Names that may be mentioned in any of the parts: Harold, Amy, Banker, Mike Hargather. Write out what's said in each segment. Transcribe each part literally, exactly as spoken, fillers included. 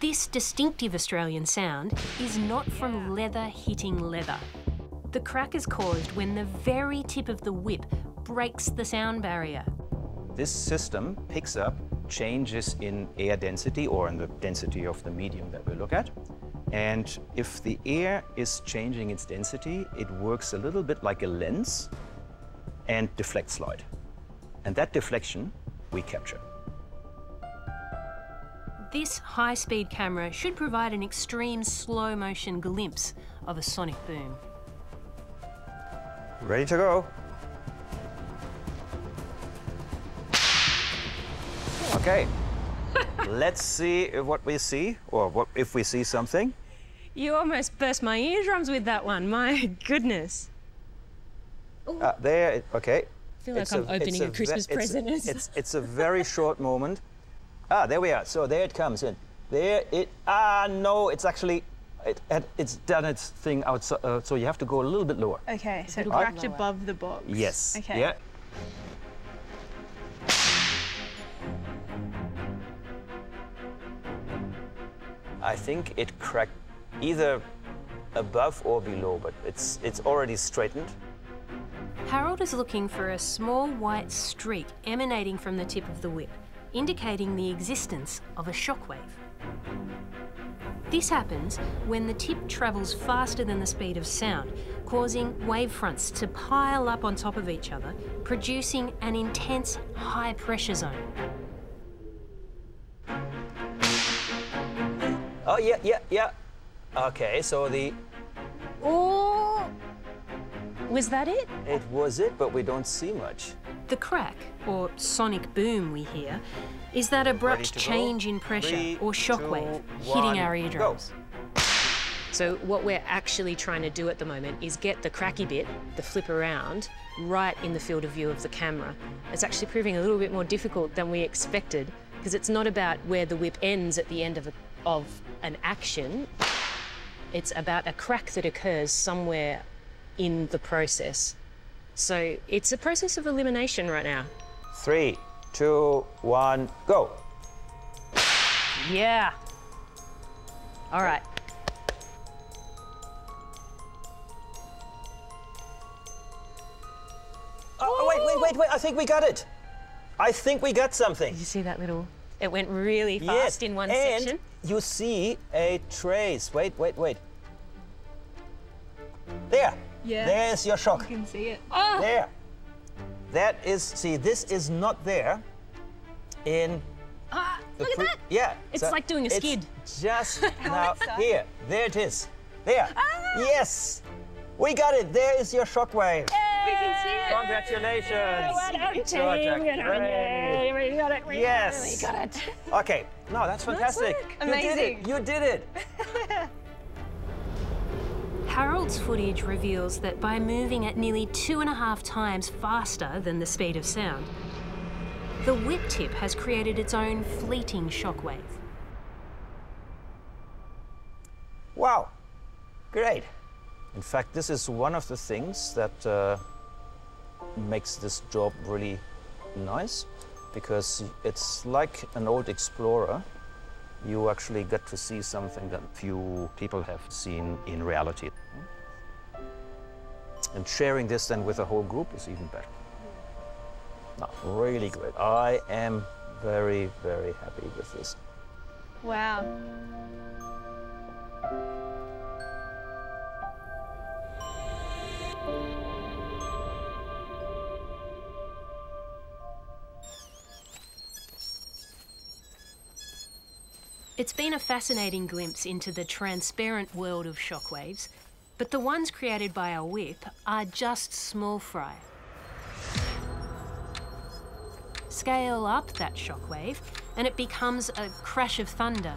This distinctive Australian sound is not from leather hitting leather. The crack is caused when the very tip of the whip breaks the sound barrier. This system picks up changes in air density, or in the density of the medium that we look at. And if the air is changing its density, it works a little bit like a lens and deflects light. And that deflection we capture. This high-speed camera should provide an extreme slow-motion glimpse of a sonic boom. Ready to go. Okay, let's see what we see, or what if we see something. You almost burst my eardrums with that one, my goodness. Uh, there, okay. I feel like I'm opening a Christmas present. It's, it's, it's a very short moment. Ah, there we are. So there it comes in. There it. Ah, no, it's actually, it, it's done its thing outside. Uh, so you have to go a little bit lower. Okay, so it cracked above the box. Yes. Okay. Yeah. I think it cracked either above or below, but it's it's already straightened. Harold is looking for a small white streak emanating from the tip of the whip, indicating the existence of a shockwave. This happens when the tip travels faster than the speed of sound, causing wavefronts to pile up on top of each other, producing an intense high-pressure zone. Oh, yeah, yeah, yeah. OK, so the... Oh! Was that it? It was it, but we don't see much. The crack, or sonic boom we hear, is that abrupt change go. in pressure Three, or shockwave hitting our eardrums. Go. So what we're actually trying to do at the moment is get the cracky bit, the flip around, right in the field of view of the camera. It's actually proving a little bit more difficult than we expected, because it's not about where the whip ends at the end of, a, of an action. It's about a crack that occurs somewhere in the process. So it's a process of elimination right now. Three, two, one, go. Yeah. All right. Oh, wait, wait, wait, wait. I think we got it. I think we got something. Did you see that little? It went really fast yes. in one and section. You see a trace. Wait, wait, wait. There. Yeah. There's your shock. You can see it. Oh. There. That is, see, this is not there in... Ah, the look at that. Yeah. It's so like doing a skid. Just now here. There it is. There. Ah. Yes. We got it. There is your shockwave. Hey. We can see it. Congratulations. Yeah, we team. We got, we got it. We yes. Got it. OK. No, that's fantastic. Nice work. Amazing. You did it. You did it. Harold's footage reveals that by moving at nearly two and a half times faster than the speed of sound, the whip tip has created its own fleeting shockwave. Wow, great. In fact, this is one of the things that uh, makes this job really nice, because it's like an old explorer. You actually get to see something that few people have seen in reality. And sharing this then with a whole group is even better. No, really great. I am very, very happy with this. Wow. It's been a fascinating glimpse into the transparent world of shockwaves, but the ones created by our whip are just small fry. Scale up that shockwave and it becomes a crash of thunder,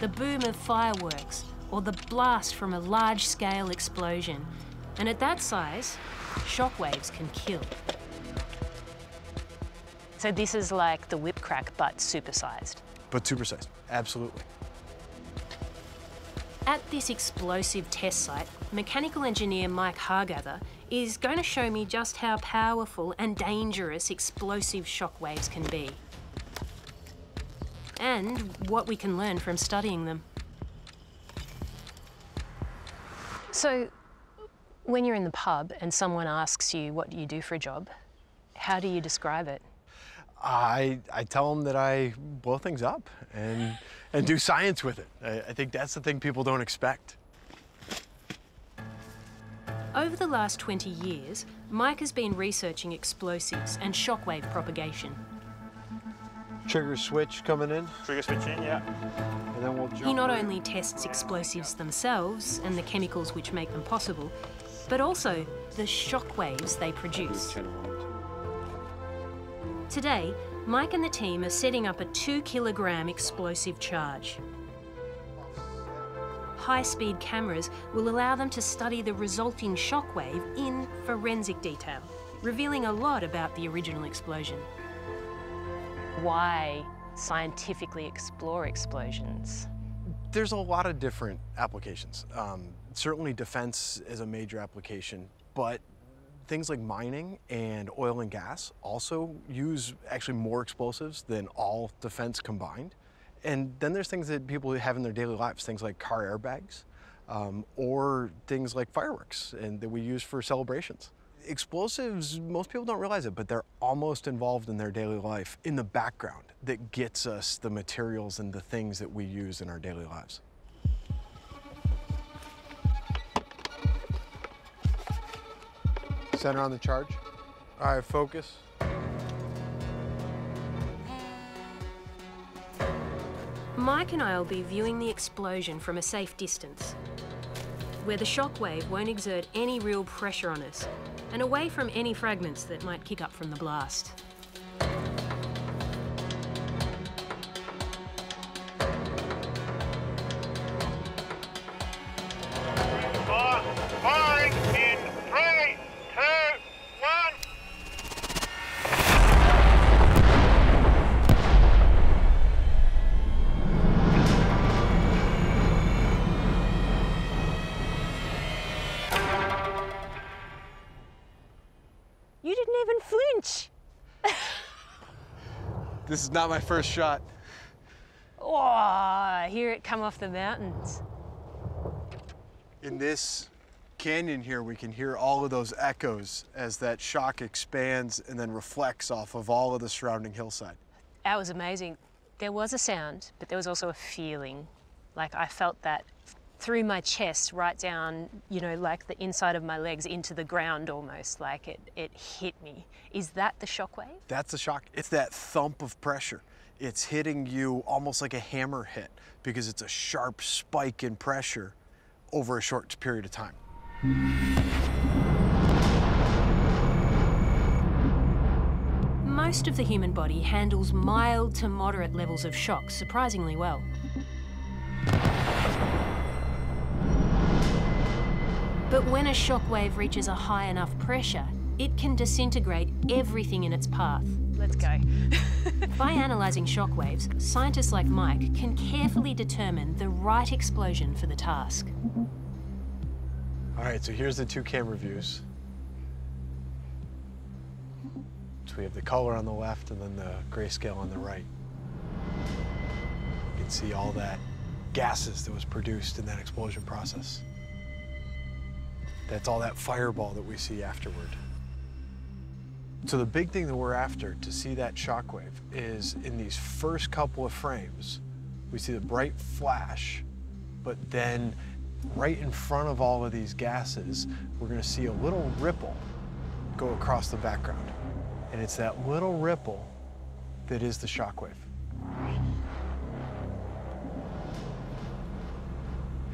the boom of fireworks, or the blast from a large-scale explosion. And at that size, shockwaves can kill. So this is like the whip crack, but supersized. But supersized, absolutely. At this explosive test site, mechanical engineer Mike Hargather is going to show me just how powerful and dangerous explosive shockwaves can be. and what we can learn from studying them. So, when you're in the pub and someone asks you what you do for a job, how do you describe it? I, I tell them that I blow things up and, and do science with it. I, I think that's the thing people don't expect. Over the last twenty years, Mike has been researching explosives and shockwave propagation. Trigger switch coming in? Trigger switch in, yeah. And then we'll jump. He not only tests explosives themselves and the chemicals which make them possible, but also the shock waves they produce. Today, Mike and the team are setting up a two kilogram explosive charge. High-speed cameras will allow them to study the resulting shockwave in forensic detail, revealing a lot about the original explosion. Why scientifically explore explosions? There's a lot of different applications. Um, certainly defense is a major application, but things like mining and oil and gas also use actually more explosives than all defense combined. And then there's things that people have in their daily lives, things like car airbags um, or things like fireworks and that we use for celebrations. Explosives, most people don't realize it, but they're almost involved in their daily life in the background that gets us the materials and the things that we use in our daily lives. Center on the charge. All right, focus. Mike and I will be viewing the explosion from a safe distance, where the shockwave won't exert any real pressure on us, and away from any fragments that might kick up from the blast. This is not my first shot. Oh, I hear it come off the mountains. In this canyon here, we can hear all of those echoes as that shock expands and then reflects off of all of the surrounding hillside. That was amazing. There was a sound, but there was also a feeling. Like I felt that through my chest, right down, you know, like the inside of my legs into the ground almost, like it, it hit me. Is that the shockwave? That's the shock. It's that thump of pressure. It's hitting you almost like a hammer hit because it's a sharp spike in pressure over a short period of time. Most of the human body handles mild to moderate levels of shock surprisingly well. But when a shockwave reaches a high enough pressure, it can disintegrate everything in its path. Let's go. By analysing shockwaves, scientists like Mike can carefully determine the right explosion for the task. All right, so here's the two camera views. So we have the color on the left and then the grayscale on the right. You can see all that gases that was produced in that explosion process. That's all that fireball that we see afterward. So the big thing that we're after to see that shockwave is in these first couple of frames, we see the bright flash, but then right in front of all of these gases, we're gonna see a little ripple go across the background. And it's that little ripple that is the shockwave.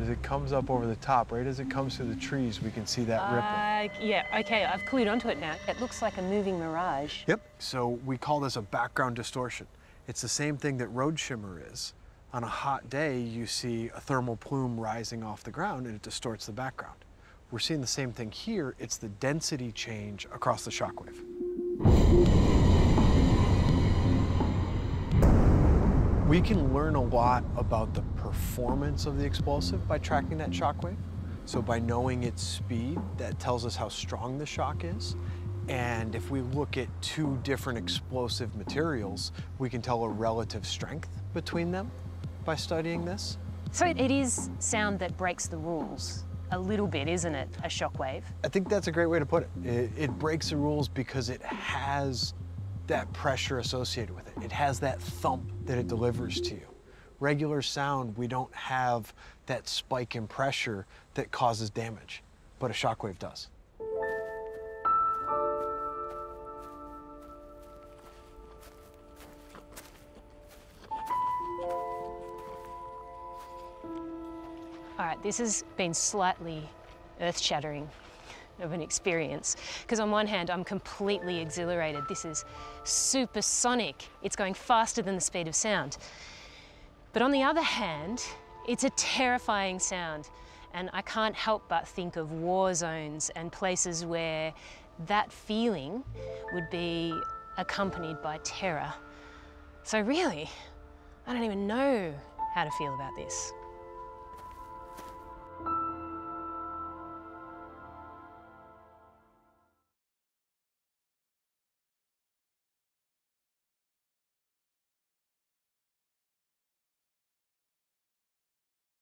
As it comes up over the top, right as it comes through the trees, we can see that uh, ripple. Yeah, okay, I've clued onto it now. It looks like a moving mirage. Yep, so we call this a background distortion. It's the same thing that road shimmer is. On a hot day, you see a thermal plume rising off the ground and it distorts the background. We're seeing the same thing here. It's the density change across the shockwave. We can learn a lot about the performance of the explosive by tracking that shockwave. So by knowing its speed, that tells us how strong the shock is. And if we look at two different explosive materials, we can tell a relative strength between them by studying this. So it is sound that breaks the rules a little bit, isn't it, a shockwave? I think that's a great way to put it. It, it breaks the rules because it has that pressure associated with it. It has that thump that it delivers to you. Regular sound, we don't have that spike in pressure that causes damage, but a shockwave does. All right, this has been slightly earth-shattering of an experience, because on one hand, I'm completely exhilarated. This is supersonic. It's going faster than the speed of sound. But on the other hand, it's a terrifying sound, and I can't help but think of war zones and places where that feeling would be accompanied by terror. So really, I don't even know how to feel about this.